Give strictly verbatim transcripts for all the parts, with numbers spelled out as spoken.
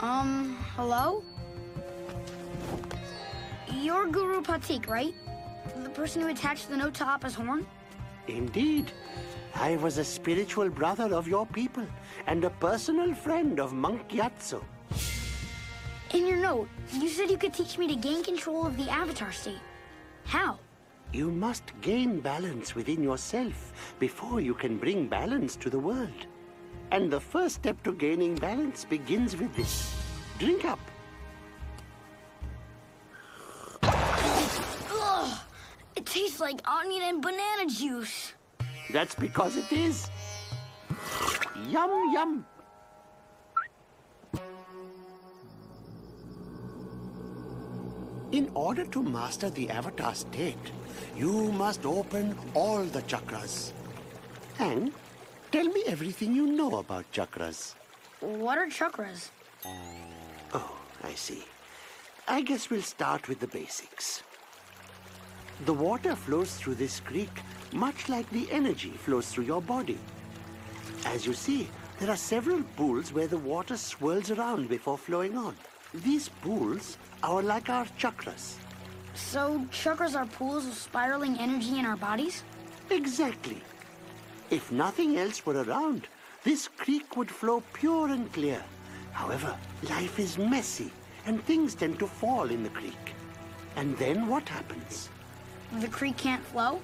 Um, hello? You're Guru Pathik, right? The person who attached the note to Appa's horn? Indeed. I was a spiritual brother of your people and a personal friend of Monk Yatso. In your note, you said you could teach me to gain control of the Avatar State. How? You must gain balance within yourself before you can bring balance to the world. And the first step to gaining balance begins with this. Drink up. Ugh, it tastes like onion and banana juice. That's because it is. Yum, yum. In order to master the Avatar State, you must open all the chakras. And tell me everything you know about chakras. What are chakras? Oh, I see. I guess we'll start with the basics. The water flows through this creek much like the energy flows through your body. As you see, there are several pools where the water swirls around before flowing on. These pools are like our chakras. So chakras are pools of spiraling energy in our bodies? Exactly. If nothing else were around, this creek would flow pure and clear. However, life is messy and things tend to fall in the creek. And then what happens? The creek can't flow?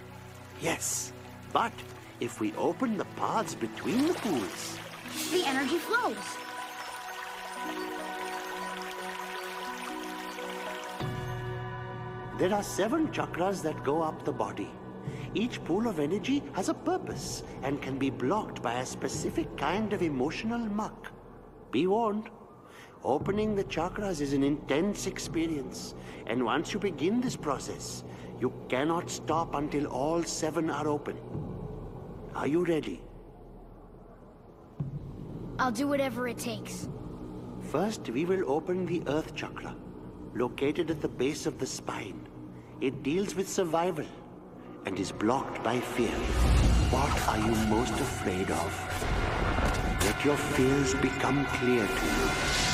Yes, but if we open the paths between the pools, the energy flows. There are seven chakras that go up the body. Each pool of energy has a purpose and can be blocked by a specific kind of emotional muck. Be warned, opening the chakras is an intense experience, and once you begin this process, you cannot stop until all seven are open. Are you ready? I'll do whatever it takes. First, we will open the Earth Chakra, located at the base of the spine. It deals with survival and is blocked by fear. What are you most afraid of? Let your fears become clear to you.